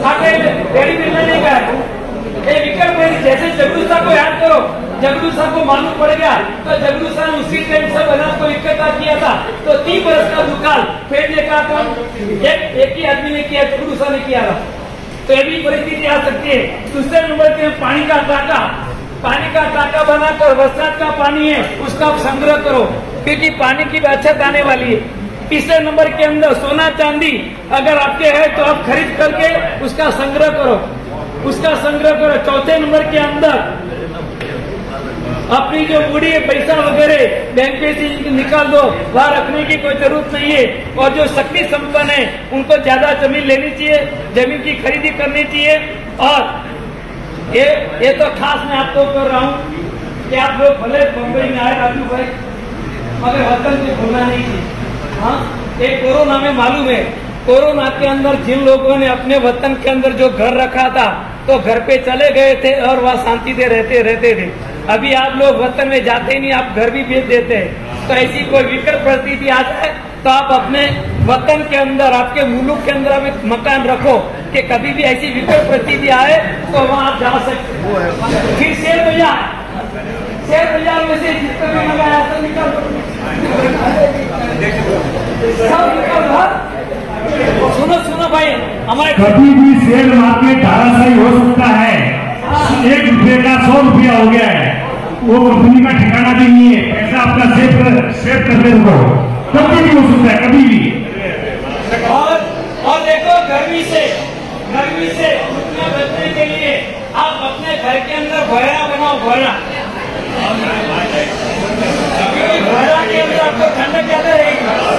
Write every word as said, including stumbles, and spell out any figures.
जैसे जगरू साहब को याद करो, जगरू साहब को मालूम पड़ेगा तो जगरू साहब उसी टाइम से बनात को इकट्ठा किया था। तो तीन बरस का दुकाल फेड ने कहा कौन, एक ही आदमी ने किया, जगरू साहब ने किया था। तो ये भी परिस्थिति आ सकती है। दूसरे नंबर पे पानी का टाका, पानी का टाका बनाकर बरसात का पानी है उसका आप संग्रह करो क्योंकि पानी की बचत आने वाली है। तीसरे नंबर के अंदर सोना चांदी अगर आपके है तो आप खरीद करके उसका संग्रह करो, उसका संग्रह करो। चौथे नंबर के अंदर अपनी जो बूढ़ी पैसा वगैरह बैंक से निकाल दो, वहाँ रखने की कोई जरूरत नहीं है। और जो शक्ति संपन्न है उनको ज्यादा जमीन लेनी चाहिए, जमीन की खरीदी करनी चाहिए। और ये ये तो खास मैं आपको कर रहा हूँ कि आप लोग भले बम्बई में आए राजू भाई, मगर वतन को भूलना नहीं चाहिए। हाँ, ये कोरोना में मालूम है, कोरोना के अंदर जिन लोगों ने अपने वतन के अंदर जो घर रखा था तो घर पे चले गए थे और वहाँ शांति से रहते रहते थे। अभी आप लोग वतन में जाते नहीं, आप घर भी बेच देते हैं। तो ऐसी कोई विकट परिस्थिति आ जाए तो आप अपने वतन के अंदर, आपके मुल्क के अंदर आप मकान रखो कि कभी भी ऐसी विकट परिस्थिति आए तो वहाँ आप जा सकते। फिर शेयर बाजार, शेयर बाजार में से जितना मंगाया तो निकल। सुनो सुनो भाई, हमारे कभी भी शेयर मार्केट हाराशायी हो सकता है। एक रुपये का सौ रुपया हो गया है, वो कंपनी का ठिकाना भी नहीं है। पैसा आपका सेफ कर, सेफ करते रहो, कभी भी हो सकता है, कभी भी। और, और देखो गर्मी से गर्मी से उतना बचने के लिए आप अपने घर के अंदर भोयरा बनाओ, भोयरा। भोयरा के अंदर आपको ठंडक ज्यादा रहेगी।